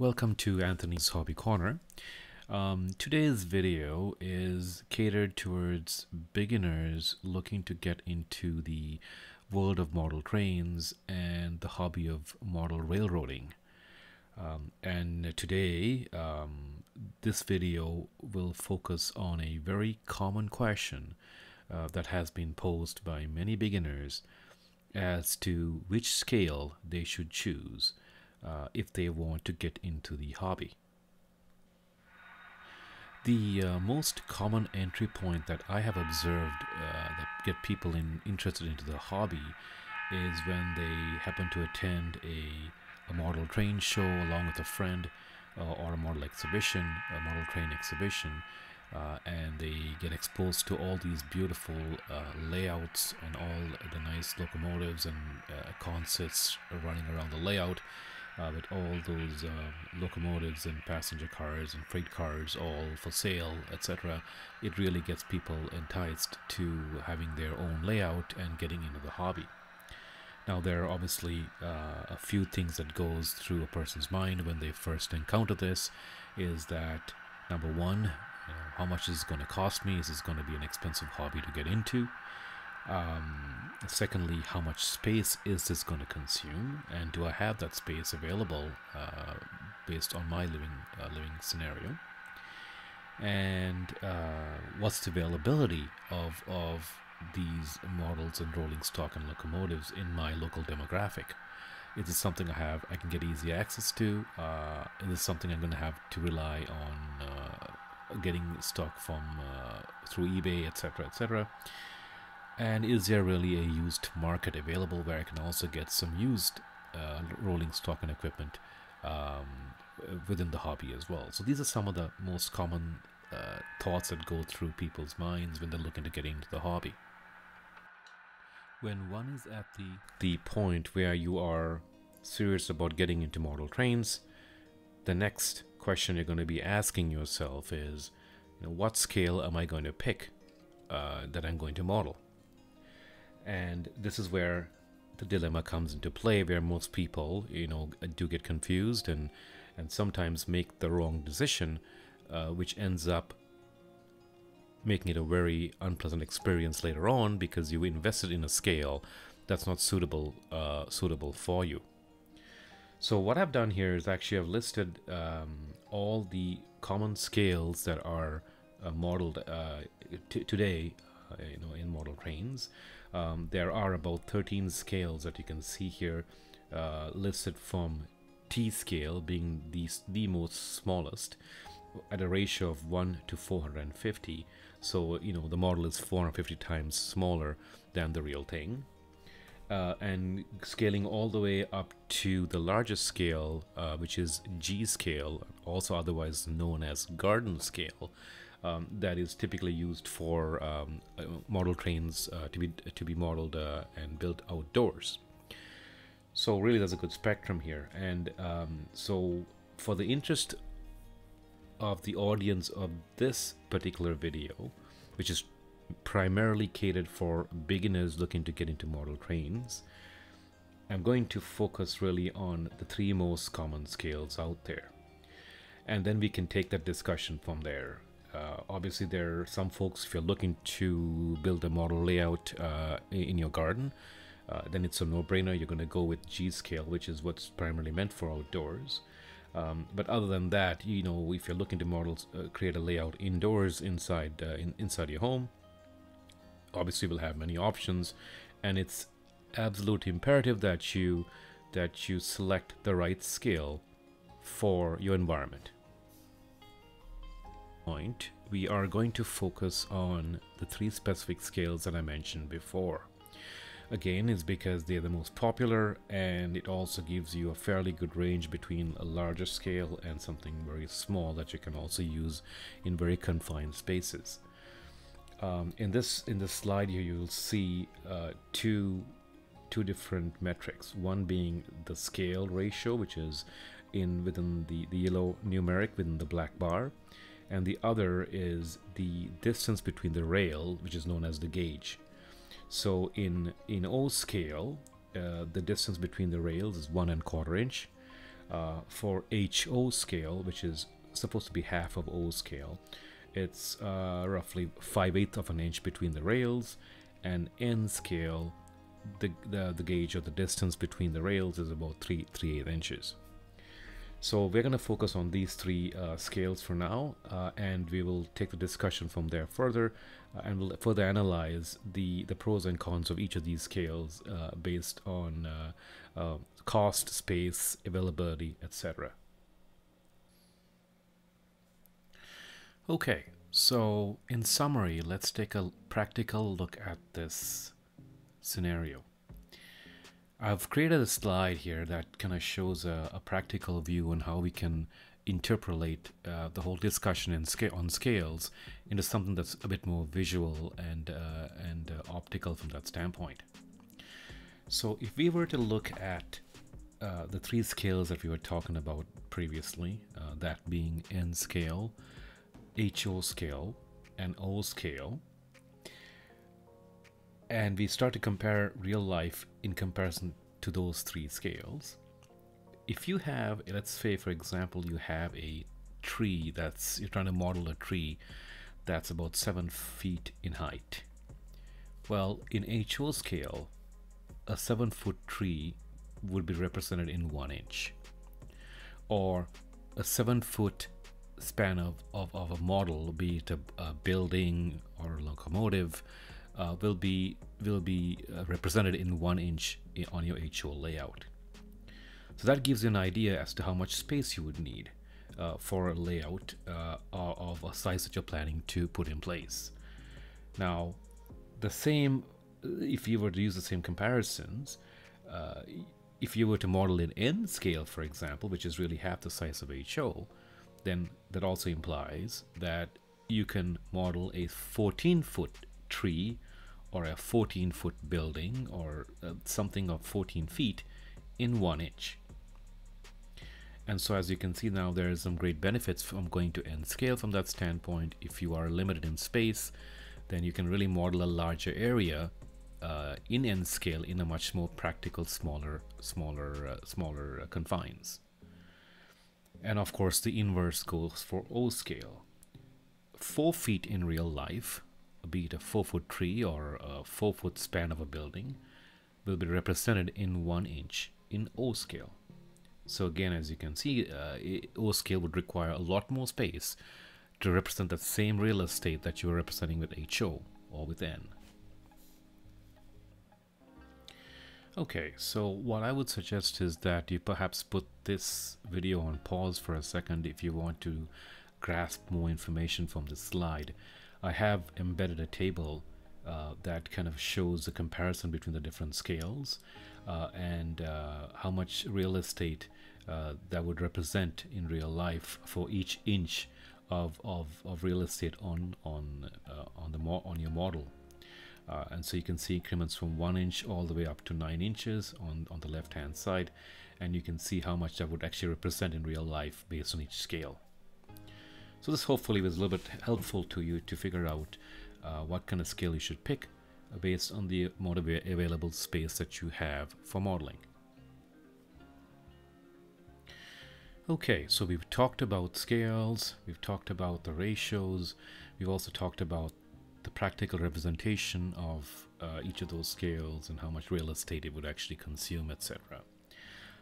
Welcome to Anthony's Hobby Corner. Today's video is catered towards beginners looking to get into the world of model trains and the hobby of model railroading. And today, this video will focus on a very common question that has been posed by many beginners as to which scale they should choose if they want to get into the hobby. The most common entry point that I have observed that get people interested into the hobby is when they happen to attend a model train show along with a friend or a model train exhibition, and they get exposed to all these beautiful layouts and all the nice locomotives and concerts running around the layout, with all those locomotives and passenger cars and freight cars all for sale, etc. It really gets people enticed to having their own layout and getting into the hobby. Now, there are obviously a few things that goes through a person's mind when they first encounter this, is that number one, how much is it going to cost me? Is this going to be an expensive hobby to get into? Secondly, how much space is this going to consume, and do I have that space available based on my living scenario? And what's the availability of these models and rolling stock and locomotives in my local demographic? Is this something I can get easy access to? Is this something I'm going to have to rely on getting stock from through eBay, etc., etc.? And is there really a used market available where I can also get some used rolling stock and equipment within the hobby as well? So these are some of the most common thoughts that go through people's minds when they're looking to get into the hobby. When one is at the point where you are serious about getting into model trains, the next question you're going to be asking yourself is, you know, what scale am I going to pick that I'm going to model? And this is where the dilemma comes into play, where most people, you know, do get confused and sometimes make the wrong decision, which ends up making it a very unpleasant experience later on because you invested in a scale that's not suitable for you. So what I've done here is actually I've listed all the common scales that are modeled today, you know, in model trains. There are about 13 scales that you can see here, listed from T scale being the most smallest, at a ratio of 1 to 450. So, you know, the model is 450 times smaller than the real thing, and scaling all the way up to the largest scale, which is G scale, also otherwise known as garden scale. That is typically used for model trains to be modeled and built outdoors. So really, there's a good spectrum here, and so for the interest of the audience of this particular video, which is primarily catered for beginners looking to get into model trains, I'm going to focus really on the 3 most common scales out there, and then we can take that discussion from there. Obviously, there are some folks, if you're looking to build a model layout in your garden, then it's a no-brainer. You're going to go with G scale, which is what's primarily meant for outdoors. But other than that, you know, if you're looking to create a layout indoors inside your home, obviously we'll have many options, and it's absolutely imperative that you select the right scale for your environment. We are going to focus on the 3 specific scales that I mentioned before. Again, it's because they're the most popular, and it also gives you a fairly good range between a larger scale and something very small that you can also use in very confined spaces. In this slide here, you'll see two different metrics. One being the scale ratio, which is within the yellow numeric within the black bar, and the other is the distance between the rail, which is known as the gauge. So in O scale, the distance between the rails is 1 1/4 inch. for HO scale, which is supposed to be half of O scale, it's roughly 5/8 of an inch between the rails, and N scale, the gauge of the distance between the rails is about 3/8 inches. So we're going to focus on these three scales for now, and we will take the discussion from there further, and we'll further analyze the pros and cons of each of these scales based on cost, space, availability, etc. Okay, so in summary, let's take a practical look at this scenario. I've created a slide here that kind of shows a practical view on how we can interpolate the whole discussion on scales into something that's a bit more visual and optical from that standpoint. So if we were to look at the three scales that we were talking about previously, that being N scale, HO scale, and O scale, and we start to compare real life in comparison to those three scales. If you have, let's say for example, you have a tree that's, you're trying to model a tree that's about 7 feet in height. Well, in HO scale, a 7-foot tree would be represented in 1 inch. Or a 7-foot span of a model, be it a building or a locomotive, will be represented in 1 inch on your HO layout. So that gives you an idea as to how much space you would need for a layout of a size that you're planning to put in place. Now, the same, if you were to use the same comparisons, if you were to model in N scale, for example, which is really half the size of HO, then that also implies that you can model a 14-foot tree or a 14-foot building or something of 14 feet in 1 inch. And so as you can see now, there is some great benefits from going to N scale from that standpoint. If you are limited in space, then you can really model a larger area in N scale in a much more practical, smaller confines. And of course the inverse goes for O scale. 4 feet in real life, be it a 4-foot tree or a 4-foot span of a building, will be represented in 1 inch in O scale. So again, as you can see, O scale would require a lot more space to represent that same real estate that you're representing with HO or with N. Okay, so what I would suggest is that you perhaps put this video on pause for a second if you want to grasp more information from this slide. I have embedded a table that kind of shows the comparison between the different scales and how much real estate that would represent in real life for each inch of real estate on your model. And so you can see increments from 1 inch all the way up to 9 inches on the left hand side, and you can see how much that would actually represent in real life based on each scale. So this hopefully was a little bit helpful to you to figure out what kind of scale you should pick based on the amount of available space that you have for modeling. Okay, so we've talked about scales, we've talked about the ratios, we've also talked about the practical representation of each of those scales and how much real estate it would actually consume, etc.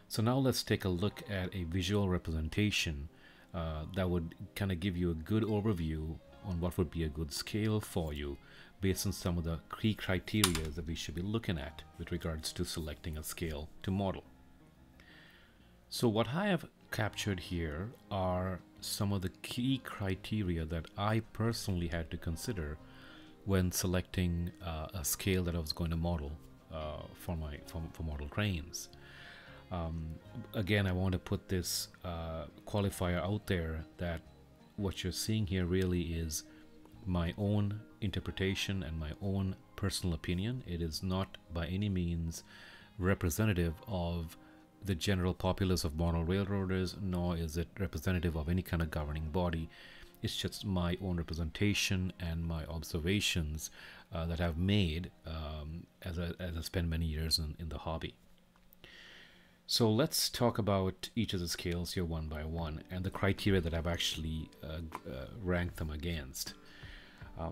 So now let's take a look at a visual representation that would kind of give you a good overview on what would be a good scale for you based on some of the key criteria that we should be looking at with regards to selecting a scale to model. So what I have captured here are some of the key criteria that I personally had to consider when selecting a scale that I was going to model for model cranes. Again, I want to put this qualifier out there that what you're seeing here really is my own interpretation and my own personal opinion. It is not by any means representative of the general populace of model railroaders, nor is it representative of any kind of governing body. It's just my own representation and my observations that I've made as I spend many years in the hobby. So let's talk about each of the scales here one by one and the criteria that I've actually ranked them against.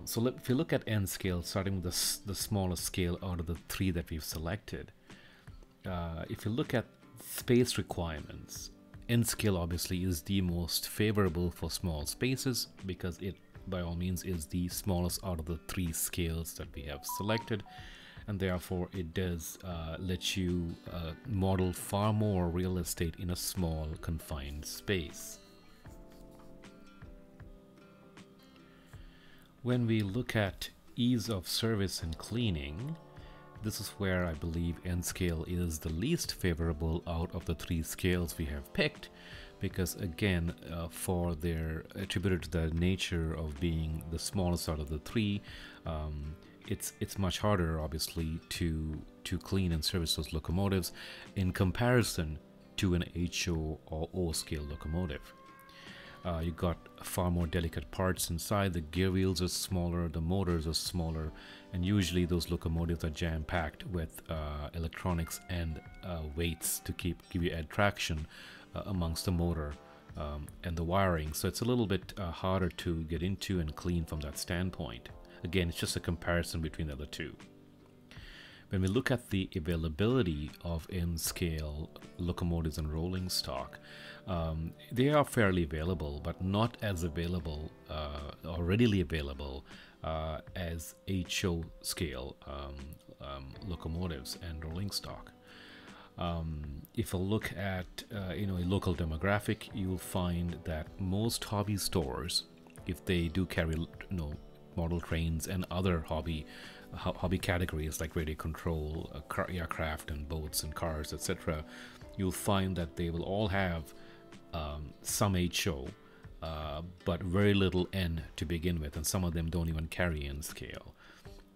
So if you look at N scale, starting with the smallest scale out of the three that we've selected, if you look at space requirements, N scale obviously is the most favorable for small spaces because it by all means is the smallest out of the three scales that we have selected, and therefore it does let you model far more real estate in a small confined space. When we look at ease of service and cleaning, this is where I believe N scale is the least favorable out of the three scales we have picked, because again, for their attributed to the nature of being the smallest out of the three, it's much harder obviously to clean and service those locomotives in comparison to an HO or O scale locomotive. You got far more delicate parts inside, the gear wheels are smaller, the motors are smaller, and usually those locomotives are jam-packed with electronics and weights to give you traction amongst the motor and the wiring. So it's a little bit harder to get into and clean from that standpoint. Again, it's just a comparison between the other two. When we look at the availability of N-scale locomotives and rolling stock, they are fairly available, but not as available or readily available as HO scale locomotives and rolling stock. If you look at a local demographic, you'll find that most hobby stores, if they do carry model trains and other hobby categories like radio control, aircraft and boats and cars, etc., you'll find that they will all have some HO, but very little N to begin with, and some of them don't even carry N scale.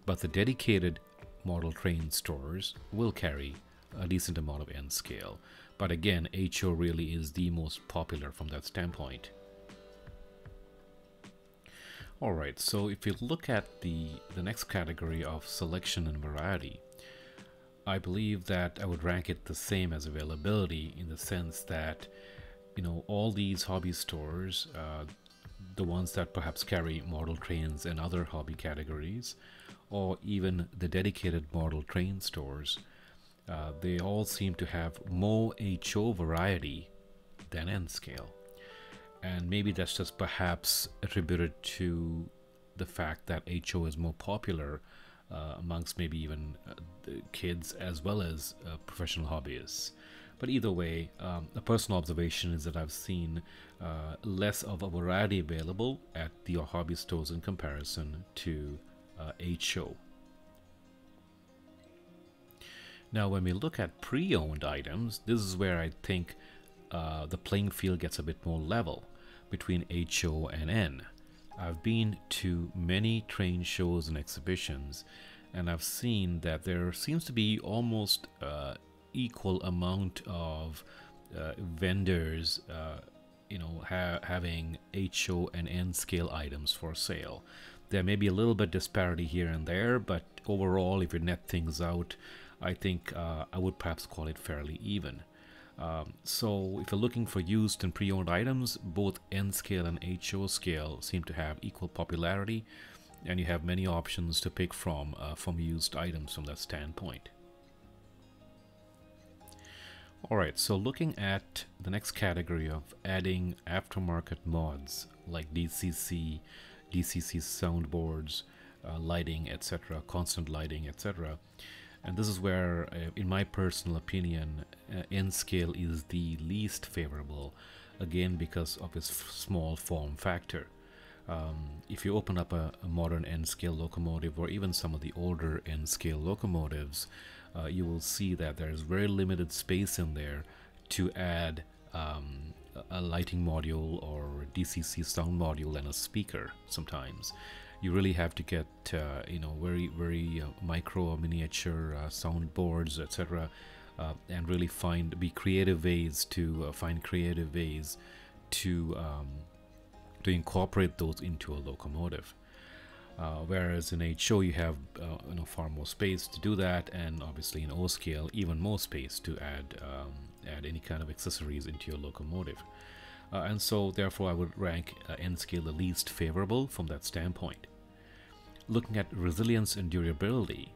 But the dedicated model train stores will carry a decent amount of N scale. But again, HO really is the most popular from that standpoint. Alright, so if you look at the next category of selection and variety, I believe that I would rank it the same as availability, in the sense that, all these hobby stores, the ones that perhaps carry model trains and other hobby categories, or even the dedicated model train stores, they all seem to have more HO variety than N scale. And maybe that's just perhaps attributed to the fact that HO is more popular amongst maybe even the kids as well as professional hobbyists. But either way, a personal observation is that I've seen less of a variety available at the hobby stores in comparison to HO. Now, when we look at pre-owned items, this is where I think the playing field gets a bit more level between HO and N. I've been to many train shows and exhibitions, and I've seen that there seems to be almost equal amount of vendors having HO and N scale items for sale. There may be a little bit disparity here and there, but overall, if you net things out, I think I would perhaps call it fairly even. So if you're looking for used and pre-owned items, both N scale and HO scale seem to have equal popularity, and you have many options to pick from used items from that standpoint. Alright, so looking at the next category of adding aftermarket mods like DCC, DCC soundboards, lighting, etc., constant lighting, etc. And this is where, in my personal opinion, N scale is the least favorable, again because of its small form factor. If you open up a modern N scale locomotive, or even some of the older N scale locomotives, you will see that there is very limited space in there to add a lighting module or DCC sound module and a speaker sometimes. You really have to get, very, very micro or miniature soundboards, etc., and really find creative ways to incorporate those into a locomotive. Whereas in HO you have far more space to do that, and obviously in O scale even more space to add any kind of accessories into your locomotive. And so therefore I would rank N scale the least favorable from that standpoint. Looking at resilience and durability,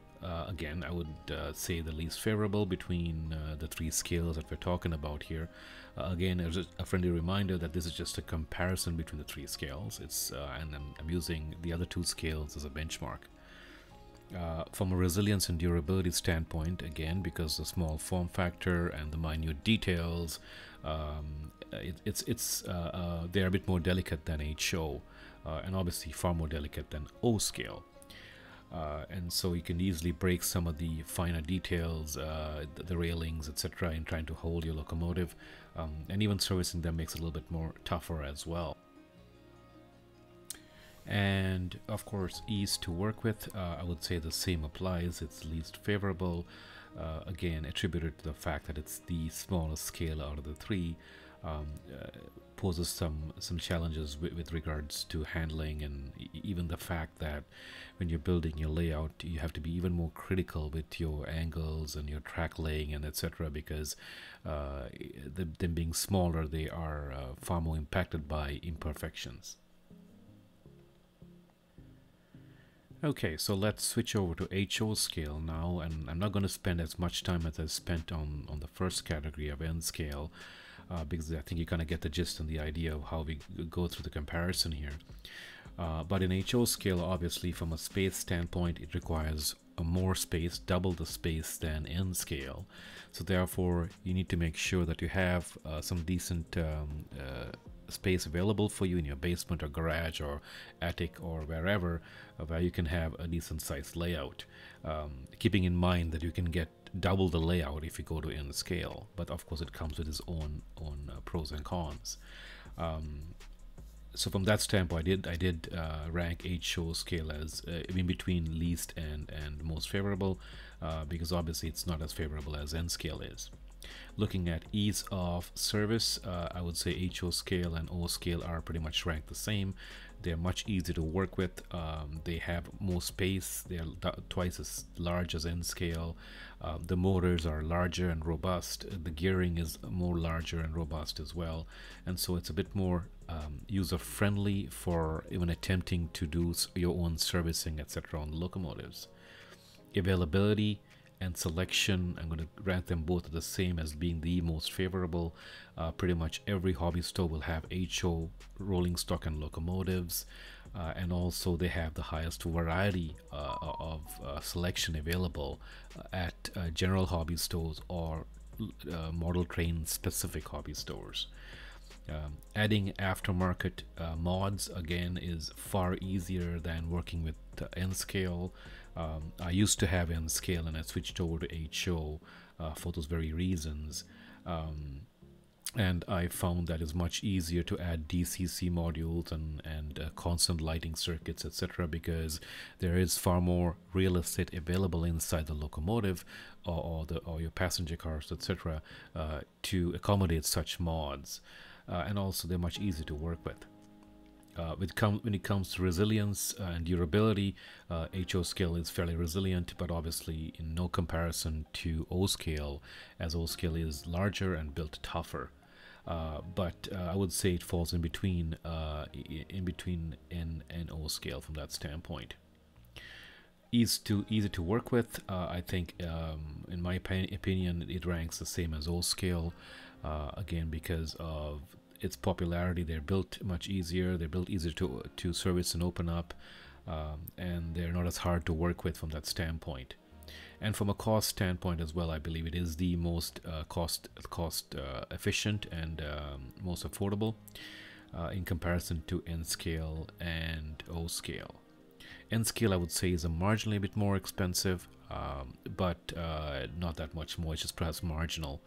again I would say the least favorable between the three scales that we're talking about here. Again, as a friendly reminder that this is just a comparison between the three scales. It's and I'm using the other two scales as a benchmark. From a resilience and durability standpoint, again, because the small form factor and the minute details, they're a bit more delicate than HO, and obviously far more delicate than O scale. And so you can easily break some of the finer details, the railings, etc., in trying to hold your locomotive, and even servicing them makes it a little bit more tougher as well. And of course, ease to work with, I would say the same applies. It's least favorable, again attributed to the fact that it's the smallest scale out of the three. Poses some challenges with regards to handling, and even the fact that when you're building your layout you have to be even more critical with your angles and your track laying and etc., because them being smaller, they are far more impacted by imperfections. Okay, so let's switch over to HO scale now, and I'm not going to spend as much time as I spent on the first category of N scale, because I think you kind of get the gist and the idea of how we go through the comparison here. But in HO scale, obviously from a space standpoint, it requires more space, double the space than N scale. So therefore, you need to make sure that you have some decent space available for you in your basement or garage or attic or wherever, where you can have a decent sized layout, keeping in mind that you can get double the layout if you go to N scale, but of course it comes with its own pros and cons. So from that standpoint, I did rank HO scale as in between least and most favorable, because obviously it's not as favorable as N scale is. Looking at ease of service, I would say HO scale and O scale are pretty much ranked the same. They're much easier to work with. They have more space. They're twice as large as N scale. The motors are larger and robust. The gearing is more larger and robust as well. And so it's a bit more user-friendly for even attempting to do your own servicing, etc., on locomotives. Availability and selection, I'm going to rank them both the same as being the most favorable. Pretty much every hobby store will have HO rolling stock and locomotives, and also they have the highest variety of selection available at general hobby stores or model train specific hobby stores. Adding aftermarket mods, again, is far easier than working with N scale. I used to have N scale and I switched over to HO for those very reasons, and I found that it's much easier to add DCC modules and constant lighting circuits, etc., because there is far more real estate available inside the locomotive or your passenger cars, etc., to accommodate such mods. And also they're much easier to work with. When it comes to resilience and durability, HO scale is fairly resilient, but obviously in no comparison to O scale, as O scale is larger and built tougher. But I would say it falls in between N and O scale from that standpoint. Easy to work with, I think, in my opinion, it ranks the same as O scale. Again, because of its popularity, they're built much easier. They're built easier to service and open up, and they're not as hard to work with from that standpoint. And from a cost standpoint as well, I believe it is the most cost efficient and most affordable in comparison to N scale and O scale. N scale, I would say, is a marginally bit more expensive, but not that much more. It's just perhaps marginal.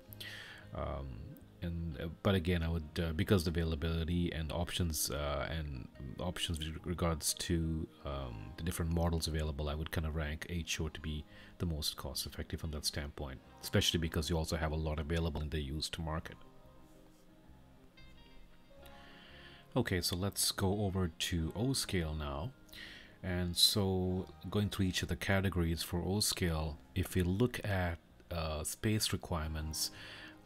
But again, I would, because the availability and options with regards to the different models available, I would kind of rank HO to be the most cost effective from that standpoint, especially because you also have a lot available in the used market. Okay, so let's go over to O scale now. And so going through each of the categories for O scale, if you look at space requirements,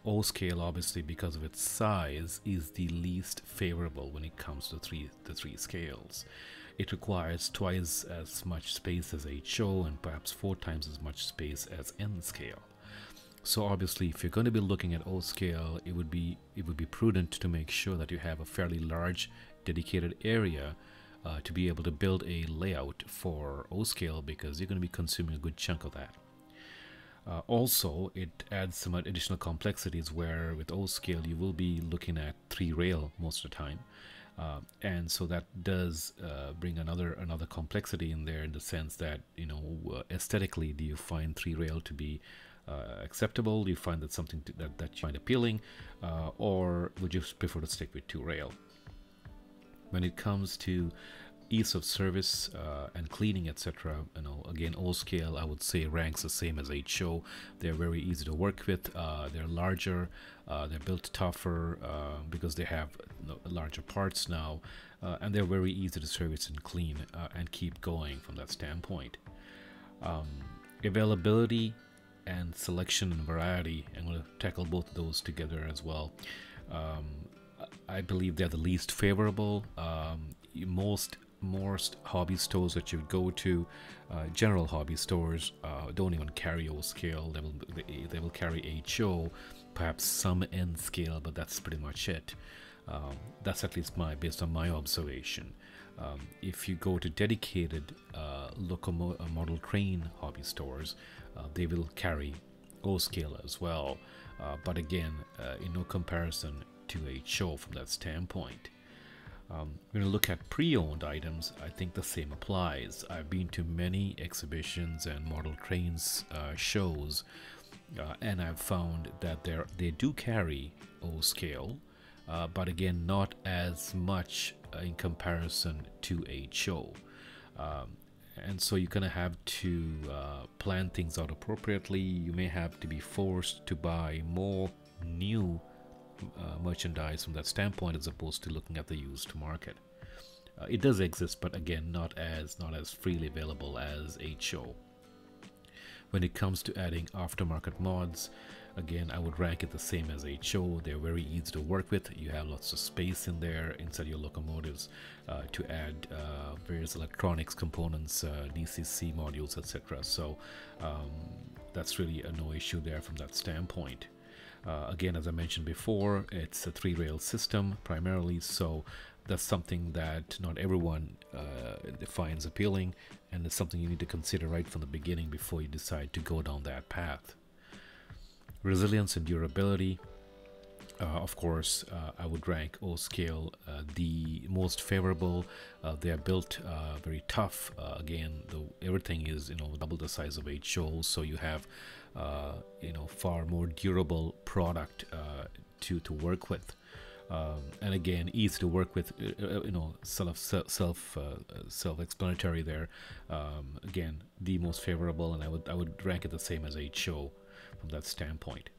O scale, obviously because of its size, is the least favorable when it comes to the three scales. It requires twice as much space as HO and perhaps 4 times as much space as N scale. So obviously, if you're going to be looking at O scale, it would be prudent to make sure that you have a fairly large dedicated area to be able to build a layout for O scale, because you're going to be consuming a good chunk of that. Also, it adds some additional complexities where with O scale you will be looking at 3 rail most of the time, and so that does bring another complexity in there, in the sense that, you know, aesthetically, do you find 3 rail to be acceptable? Do you find that something that you find appealing, or would you prefer to stick with 2 rail? When it comes to ease of service and cleaning, etc., you know, again, O scale, I would say, ranks the same as HO. They're very easy to work with. They're larger. They're built tougher because they have, you know, larger parts now, and they're very easy to service and clean and keep going from that standpoint. Availability and selection and variety. I'm going to tackle both of those together as well. I believe they're the least favorable. Most hobby stores that you go to, general hobby stores, don't even carry O scale. They will carry HO, perhaps some N scale, but that's pretty much it. That's at least based on my observation. If you go to dedicated model train hobby stores, they will carry O scale as well, but again, in no comparison to HO from that standpoint. When you look at pre-owned items, I think the same applies. I've been to many exhibitions and model trains shows, and I've found that they do carry O scale, but again, not as much in comparison to HO. And so you're going to have to plan things out appropriately. You may have to be forced to buy more new merchandise from that standpoint, as opposed to looking at the used market. It does exist, but again, not as freely available as HO. When it comes to adding aftermarket mods, again, I would rank it the same as HO. They're very easy to work with. You have lots of space in there inside your locomotives to add various electronics components, DCC modules, etc. So that's really no issue there from that standpoint. Again, as I mentioned before, it's a 3 rail system primarily, so that's something that not everyone finds appealing, and it's something you need to consider right from the beginning before you decide to go down that path. Resilience and durability. Of course, I would rank O scale the most favorable. They are built very tough. Again, everything is, you know, double the size of HO, so you have far more durable product to work with, and again, easy to work with. Self-explanatory there. Again, the most favorable, and I would rank it the same as HO from that standpoint.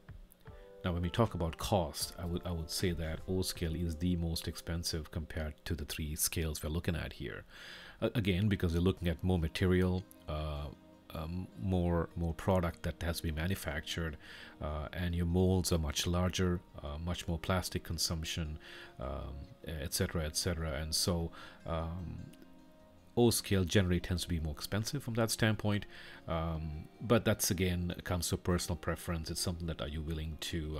Now, when we talk about cost, I would say that O scale is the most expensive compared to the 3 scales we're looking at here. Again, because you're looking at more material, more product that has to be manufactured, and your molds are much larger, much more plastic consumption, etc., etc. And so O scale generally tends to be more expensive from that standpoint, but that's, again, comes to personal preference. It's something that are you willing to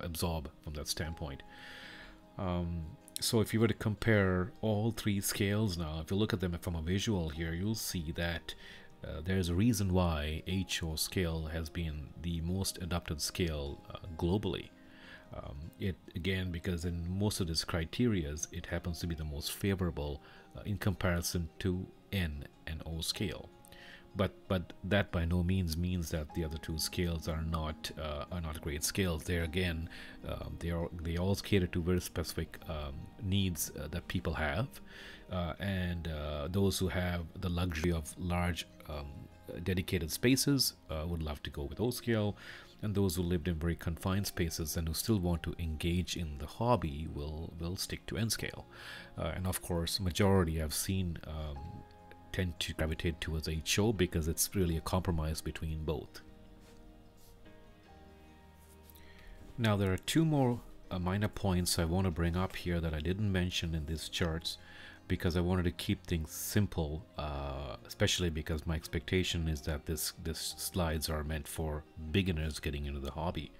absorb from that standpoint. So if you were to compare all 3 scales now, if you look at them from a visual here, you'll see that there's a reason why HO scale has been the most adopted scale globally. It, again, because in most of these criterias, it happens to be the most favorable in comparison to N and O scale, but that by no means means that the other 2 scales are not great scales. There again, they all cater to very specific needs that people have, and those who have the luxury of large dedicated spaces would love to go with O scale. and those who lived in very confined spaces and who still want to engage in the hobby will stick to N scale. And of course, majority I've seen tend to gravitate towards HO because it's really a compromise between both. Now there are two more minor points I want to bring up here that I didn't mention in these charts, because I wanted to keep things simple, especially because my expectation is that this slides are meant for beginners getting into the hobby.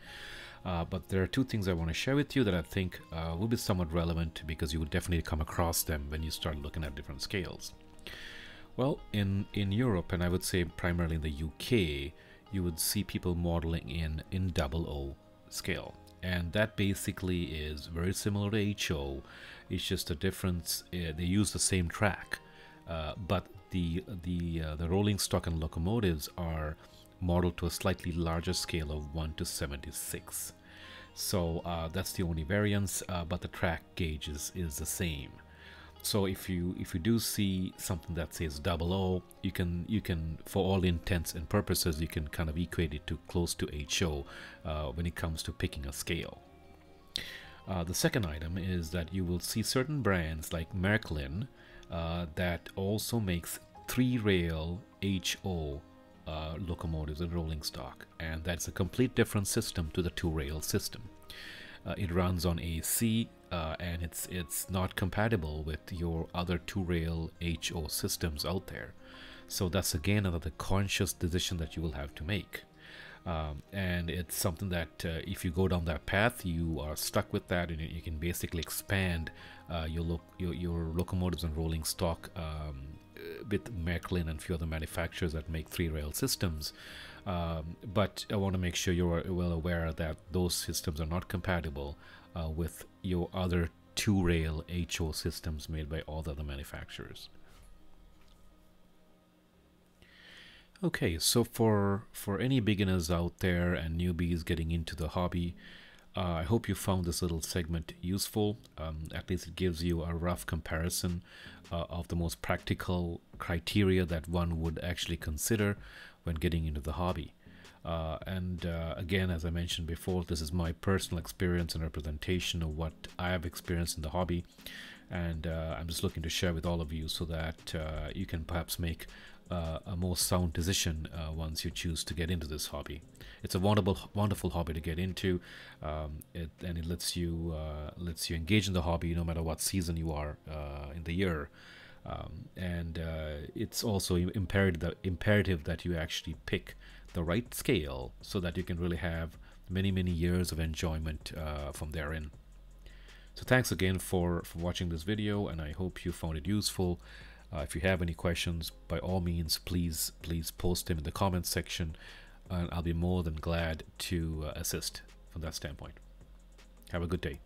But there are two things I want to share with you that I think will be somewhat relevant, because you will definitely come across them when you start looking at different scales. Well, in Europe, and I would say primarily in the UK, you would see people modeling in 00 scale. And that basically is very similar to HO. It's just a difference. They use the same track, but the rolling stock and locomotives are modeled to a slightly larger scale of 1/76. So that's the only variance, but the track gauge is the same. So if you do see something that says 00, you can for all intents and purposes you can kind of equate it to close to HO when it comes to picking a scale. The second item is that you will see certain brands like Märklin that also makes 3-rail HO locomotives and rolling stock, and that's a complete different system to the 2-rail system. It runs on AC, and it's not compatible with your other 2-rail HO systems out there. So that's again another conscious decision that you will have to make. And it's something that if you go down that path, you are stuck with that, and you can basically expand your locomotives and rolling stock with Märklin and a few other manufacturers that make 3-rail systems. But I want to make sure you're well aware that those systems are not compatible with your other 2-rail HO systems made by all the other manufacturers. Okay, so for any beginners out there and newbies getting into the hobby, I hope you found this little segment useful. At least it gives you a rough comparison of the most practical criteria that one would actually consider when getting into the hobby. Again, as I mentioned before, this is my personal experience and representation of what I have experienced in the hobby. And I'm just looking to share with all of you so that you can perhaps make a more sound decision once you choose to get into this hobby. It's a wonderful hobby to get into, and it lets you engage in the hobby no matter what season you are in the year. It's also imperative that you actually pick the right scale so that you can really have many years of enjoyment from therein. So thanks again for watching this video, and I hope you found it useful. If you have any questions, by all means, please post them in the comments section, and I'll be more than glad to assist from that standpoint. Have a good day.